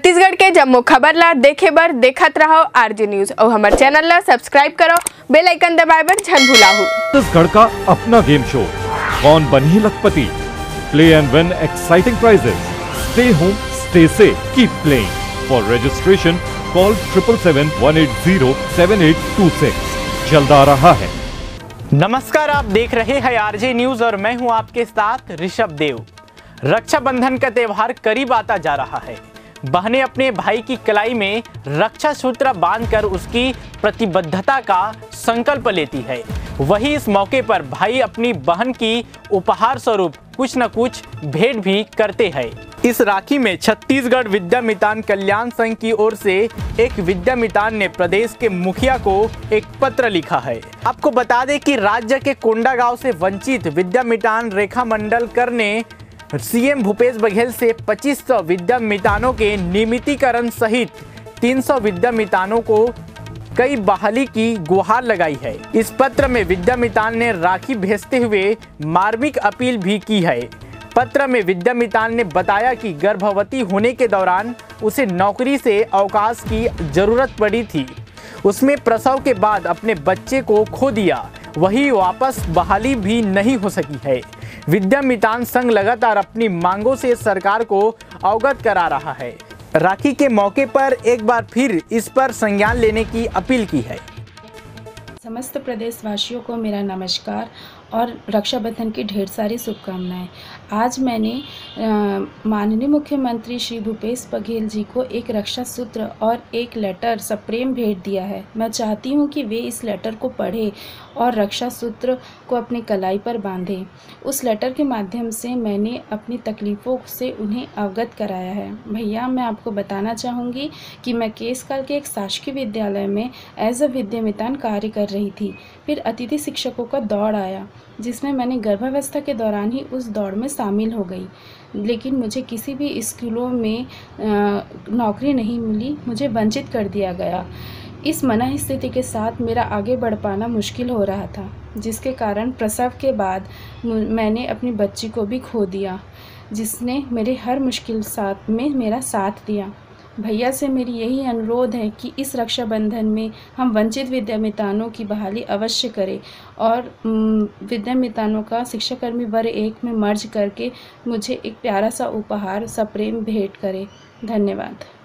छत्तीसगढ़ के जम्मो खबर ला देखे बर देखत रहो आर जी न्यूज और हमारे चैनल ला सब्सक्राइब करो, बेल आइकन दबाए बर झन भुलाहू। छत्तीसगढ़ का अपना गेम शो कौन बनी लखपति, play and win exciting prizes. Stay home, stay safe, keep playing. For registration call 777-180-7826। जल्द आ रहा है। नमस्कार, आप देख रहे हैं आर जी न्यूज और मैं हूँ आपके साथ ऋषभ देव। रक्षाबंधन का त्यौहार करीब आता जा रहा है। बहनें अपने भाई की कलाई में रक्षा सूत्र बांधकर उसकी प्रतिबद्धता का संकल्प लेती है। वहीं इस मौके पर भाई अपनी बहन की उपहार स्वरूप कुछ न कुछ भेंट भी करते हैं। इस राखी में छत्तीसगढ़ विद्या मितान कल्याण संघ की ओर से एक विद्या मितान ने प्रदेश के मुखिया को एक पत्र लिखा है। आपको बता दें कि राज्य के कोंडा गाँव से वंचित विद्या मितान रेखा मंडल करने सीएम भूपेश बघेल से 2500 विद्या मितानों के नियमितीकरण सहित 300 विद्या मितानों को कई बहाली की गुहार लगाई है। इस पत्र में विद्या मितान ने राखी भेजते हुए मार्मिक अपील भी की है। पत्र में विद्या मितान ने बताया कि गर्भवती होने के दौरान उसे नौकरी से अवकाश की जरूरत पड़ी थी। उसमें प्रसव के बाद अपने बच्चे को खो दिया, वही वापस बहाली भी नहीं हो सकी है। विद्या मितान संघ लगातार अपनी मांगों से सरकार को अवगत करा रहा है। राखी के मौके पर एक बार फिर इस पर संज्ञान लेने की अपील की है। समस्त प्रदेशवासियों को मेरा नमस्कार और रक्षाबंधन की ढेर सारी शुभकामनाएं। आज मैंने माननीय मुख्यमंत्री श्री भूपेश बघेल जी को एक रक्षा सूत्र और एक लेटर सप्रेम भेंट दिया है। मैं चाहती हूं कि वे इस लेटर को पढ़ें और रक्षा सूत्र को अपनी कलाई पर बांधें। उस लेटर के माध्यम से मैंने अपनी तकलीफ़ों से उन्हें अवगत कराया है। भैया, मैं आपको बताना चाहूँगी कि मैं केसकाल के एक शासकीय विद्यालय में एज अ विद्या मितान कार्य कर रही थी। फिर अतिथि शिक्षकों का दौड़ आया, जिसमें मैंने गर्भावस्था के दौरान ही उस दौड़ में शामिल हो गई, लेकिन मुझे किसी भी स्कूलों में नौकरी नहीं मिली। मुझे वंचित कर दिया गया। इस मना स्थिति के साथ मेरा आगे बढ़ पाना मुश्किल हो रहा था, जिसके कारण प्रसव के बाद मैंने अपनी बच्ची को भी खो दिया, जिसने मेरे हर मुश्किल साथ में मेरा साथ दिया। भैया से मेरी यही अनुरोध है कि इस रक्षाबंधन में हम वंचित विद्या मितानों की बहाली अवश्य करें और विद्या मितानों का शिक्षाकर्मी वर्ग एक में मर्ज करके मुझे एक प्यारा सा उपहार सप्रेम भेंट करें। धन्यवाद।